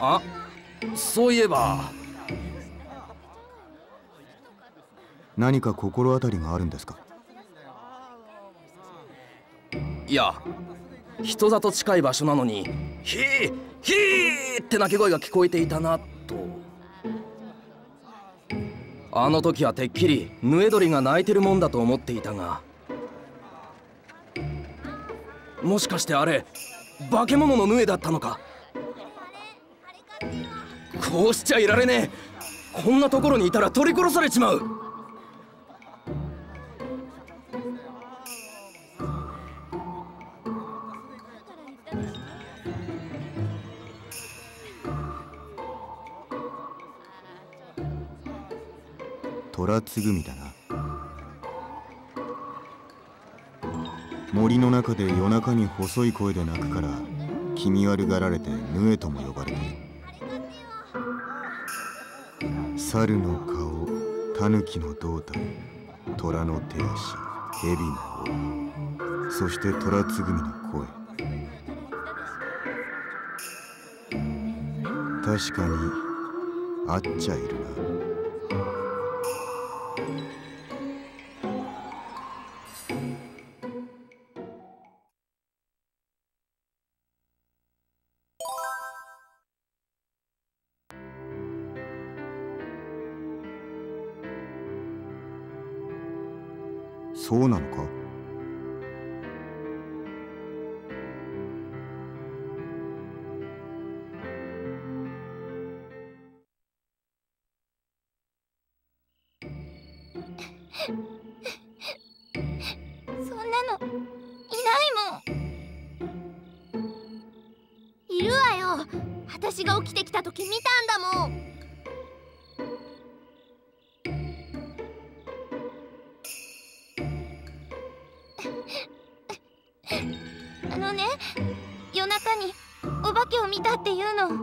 あ、そういえば。何か心当たりがあるんですか？いや、人里近い場所なのに「ヒーヒー」って鳴き声が聞こえていたなと。あの時はてっきりヌエドリが鳴いてるもんだと思っていたが、もしかしてあれ化け物のヌエだったのか。こうしちゃいられねえ。こんなところにいたら取り殺されちまう。トラツグミだな。森の中で夜中に細い声で鳴くから気味悪がられてヌエとも呼ばれてる。猿の顔、タヌキの胴体、虎の手足、蛇の尾、そしてトラツグミの声。確かにあっちゃいるな。そうなのか？そんなのいないもん。いるわよ。私が起きてきた時見たんだもん。あのね、夜中にお化けを見たっていうの。本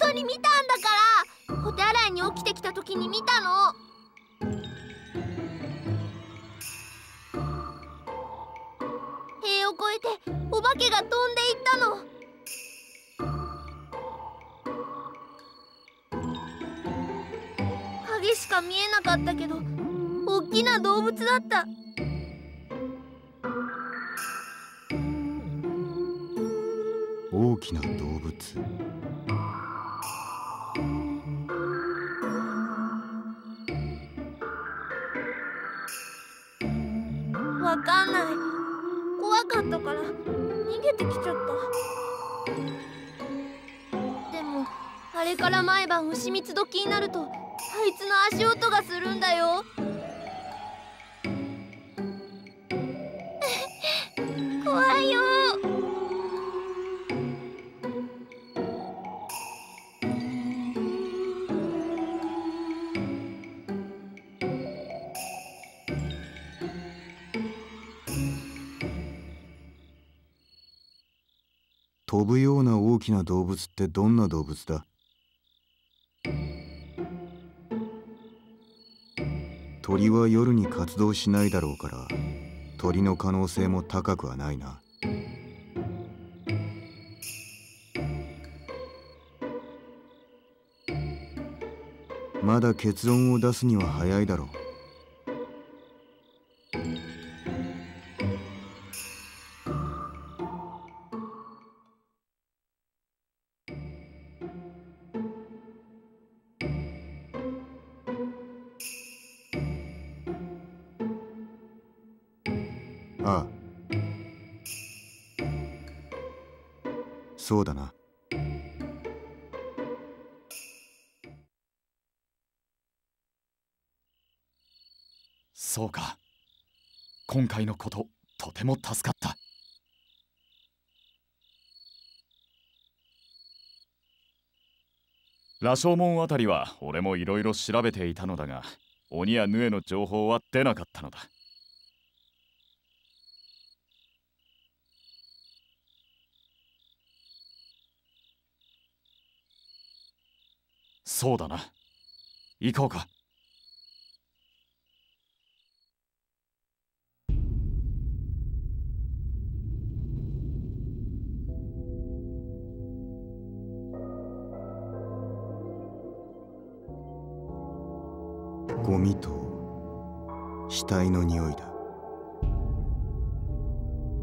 当に見たんだから。お手洗いに起きてきた時に見たの。塀を越えてお化けが飛んでいったの。影しか見えなかったけど、大きな動物だった。大きな動物。わかんない。怖かったから逃げてきちゃった。でもあれから毎晩牛蜜時になるとあいつの足音がするんだよ。怖いよ。飛ぶような大きな動物ってどんな動物だ？鳥は夜に活動しないだろうから鳥の可能性も高くはないな。まだ結論を出すには早いだろう。ああ、そうだな。そうか、今回のこととても助かった。羅生門あたりは俺もいろいろ調べていたのだが、鬼やヌエの情報は出なかったのだ。そうだな、行こうか。ゴミと死体の匂いだ。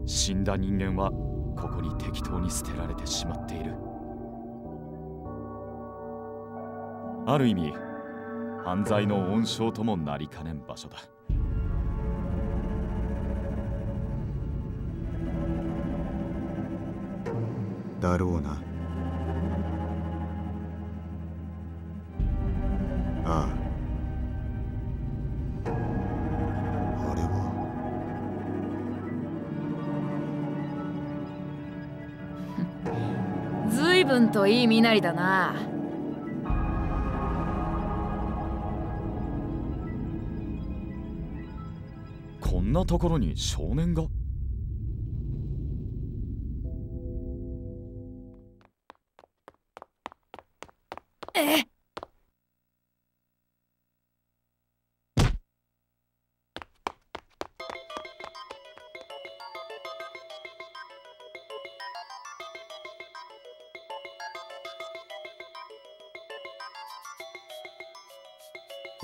死んだ人間はここに適当に捨てられてしまっている。ある意味犯罪の温床ともなりかねん場所だ。だろうな。ああ。あれは。ずいぶんといい身なりだな。こんなところに少年が？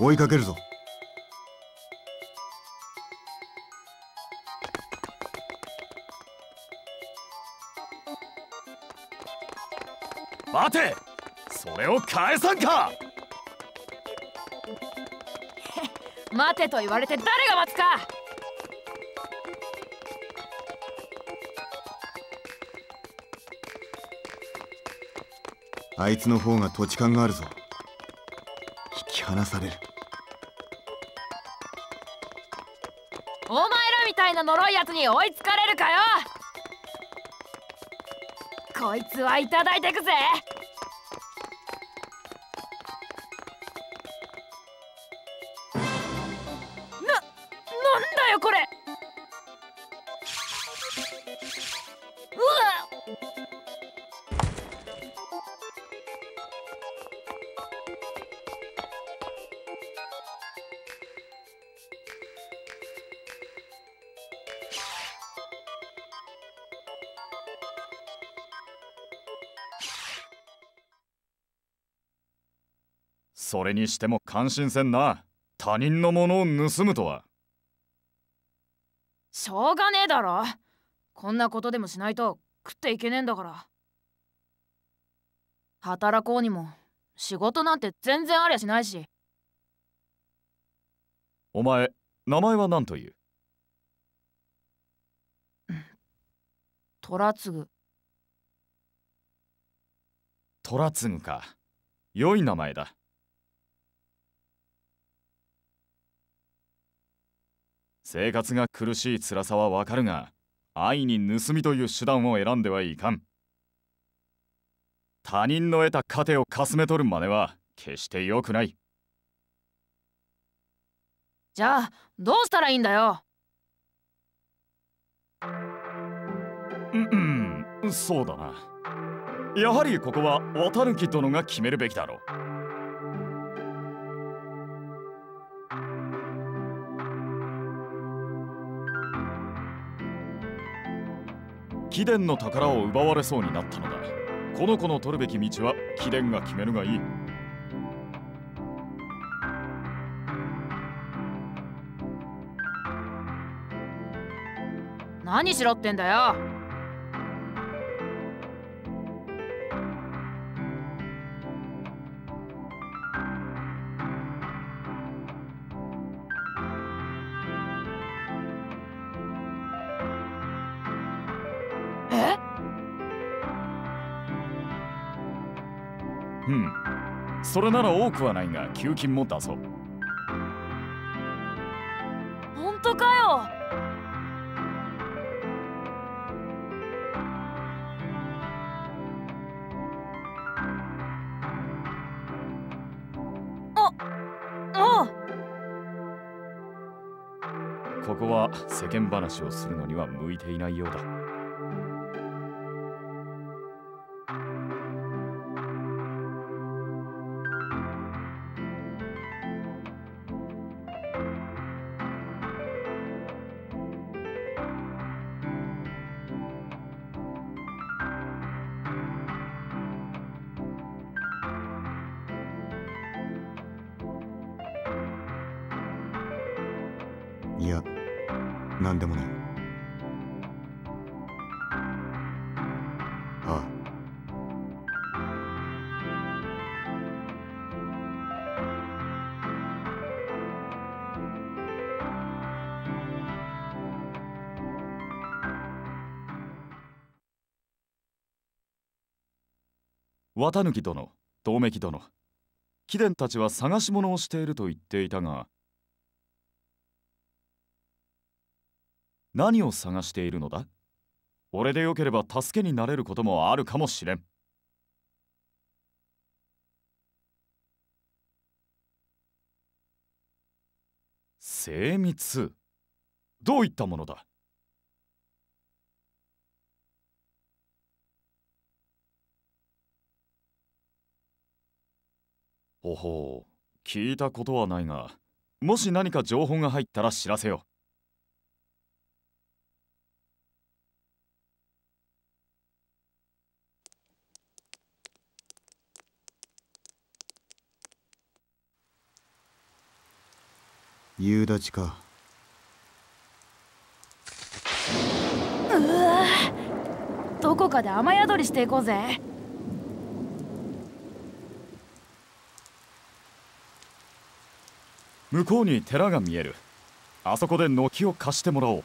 追いかけるぞ。待て、それを返さんか。待てと言われて誰が待つか。あいつの方が土地勘があるぞ。引き離される。お前らみたいな呪いやつに追いつかれるかよ。こいつはいただいてくぜ。なんだよこれ。それにしても感心せんな、他人のものを盗むとは。しょうがねえだろ、こんなことでもしないと食っていけねえんだから。働こうにも仕事なんて全然ありゃしないし。お前名前は何という？虎継。虎継か、良い名前だ。生活が苦しい辛さはわかるが、安易に盗みという手段を選んではいかん。他人の得た糧をかすめ取る真似は決して良くない。じゃあどうしたらいいんだよ。そうだな。やはりここは綿貫殿が決めるべきだろう。貴殿の宝を奪われそうになったのだ。この子の取るべき道は貴殿が決めるがいい。何しろってんだよ。それなら多くはないが、給金も出そう。本当かよ。ここは世間話をするのには向いていないようだ。何でもない。ああ。綿貫殿、百目鬼殿、貴殿たちは探し物をしていると言っていたが、何を探しているのだ？俺でよければ助けになれることもあるかもしれん。精密、どういったものだ？ほほう、聞いたことはないが、もし何か情報が入ったら知らせよ。夕立か。うわ、どこかで雨宿りしていこうぜ。向こうに寺が見える。あそこで軒を貸してもらおう。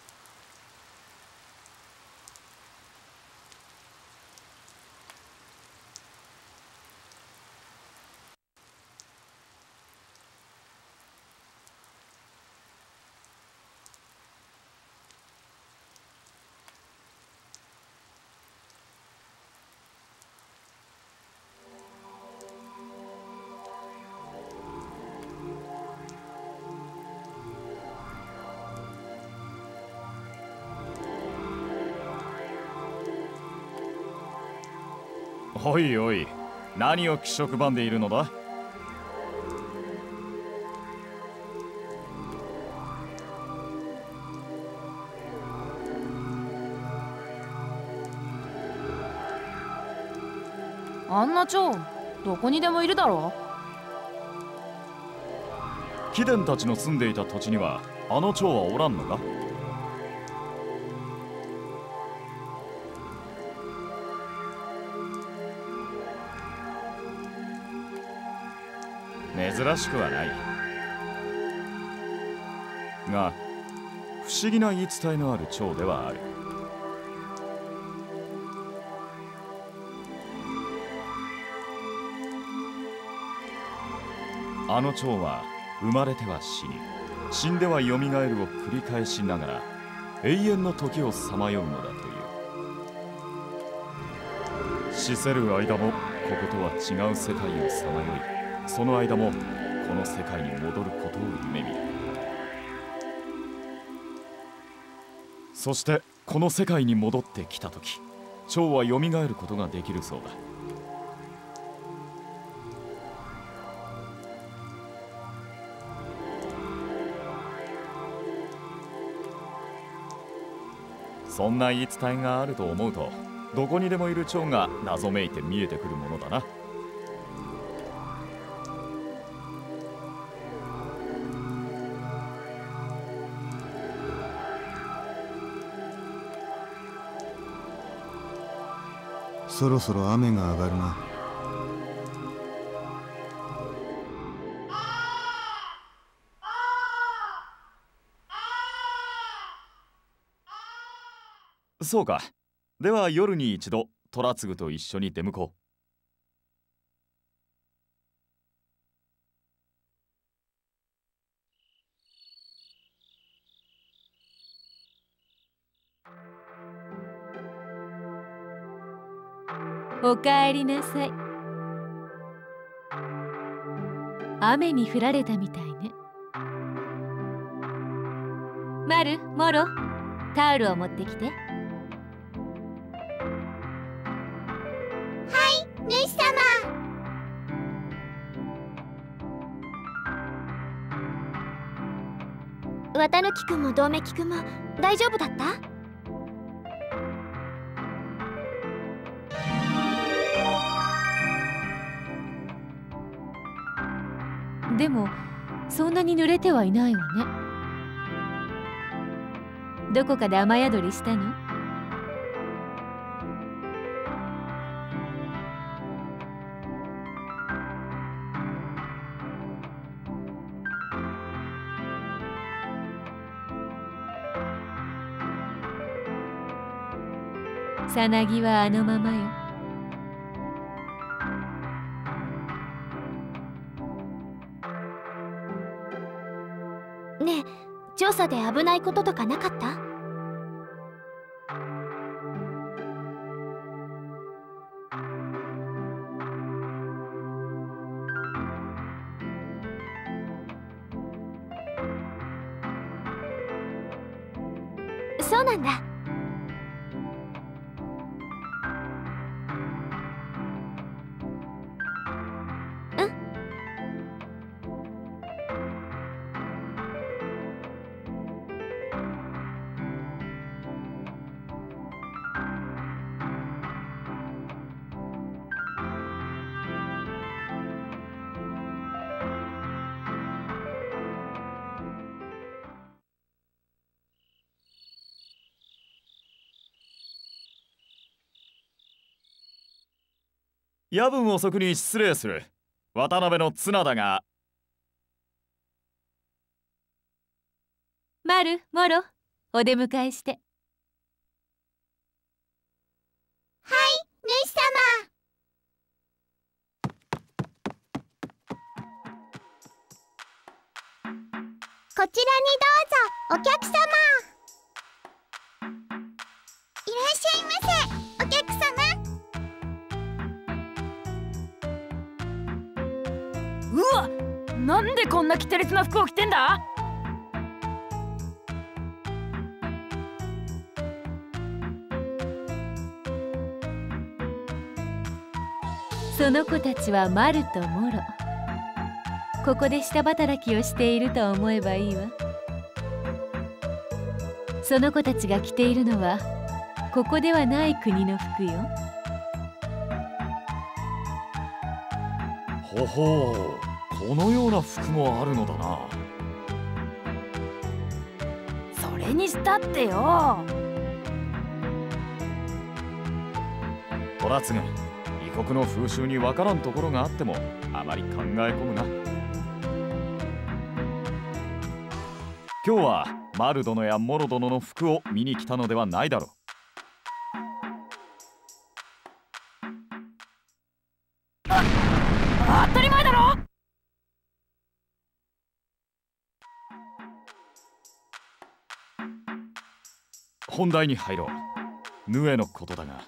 おいおい、何を気色ばんでいるのだ？あんな蝶、どこにでもいるだろう。貴殿たちの住んでいた土地にはあの蝶はおらんのか？珍しくはないが、不思議な言い伝えのある蝶ではある。あの蝶は生まれては死に、死んではよみがえるを繰り返しながら永遠の時をさまようのだという。死せる間もこことは違う世界をさまよい、その間もこの世界に戻ることを夢見る。そしてこの世界に戻ってきた時、蝶はよみがえることができるそうだ。そんな言い伝えがあると思うと、どこにでもいる蝶が謎めいて見えてくるものだな。そろそろ雨が上がるな。そうか。では夜に一度虎継と一緒に出向こう。おかえりなさい。雨に降られたみたいね。マル、モロ、タオルを持ってきて。はい、主様。綿貫くんも百目鬼くんも大丈夫だった？でもそんなに濡れてはいないわね。どこかで雨宿りしたの？さなぎはあのままよ。ねえ、調査で危ないこととかなかった？そうなんだ。夜分遅くに失礼する。渡辺の綱だが。マル、モロ、お出迎えして。はい、主様。こちらにどうぞ、お客様。いらっしゃいませ。なんでこんなキテレツな服を着てんだ？その子たちはマルとモロ。ここで下働きをしていると思えばいいわ。その子たちが着ているのはここではない国の服よ。ほほう。このような服もあるのだな。それにしたってよ。トラツが異国の風習にわからんところがあってもあまり考え込むな。今日はマル殿やモロ殿の服を見に来たのではないだろう。当たり前だろ。本題に入ろう。ヌエのことだが。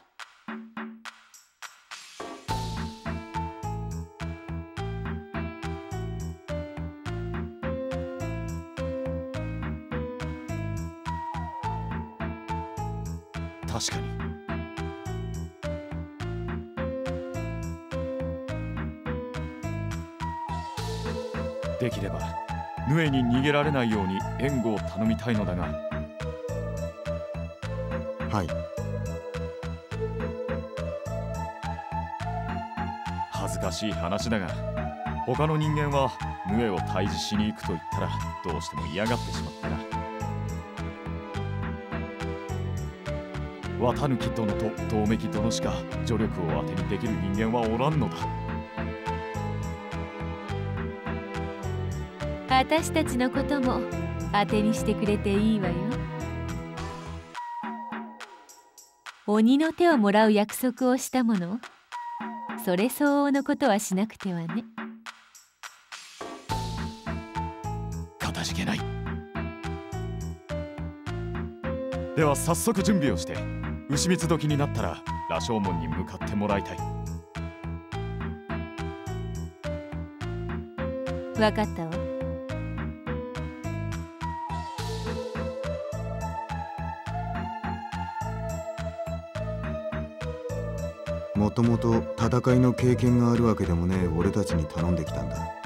確かにできればヌエに逃げられないように援護を頼みたいのだが。はい、恥ずかしい話だが他の人間はヌエを退治しに行くと言ったらどうしても嫌がってしまったな。綿貫殿と百目鬼殿しか助力を当てにできる人間はおらんのだ。私たちのことも当てにしてくれていいわよ。鬼の手をもらう約束をしたもの、それ相応のことはしなくてはね。かたじけない。では早速準備をして、牛蜜時になったら羅生門に向かってもらいたい。わかったわ。もともと戦いの経験があるわけでもねえ俺たちに頼んできたんだ。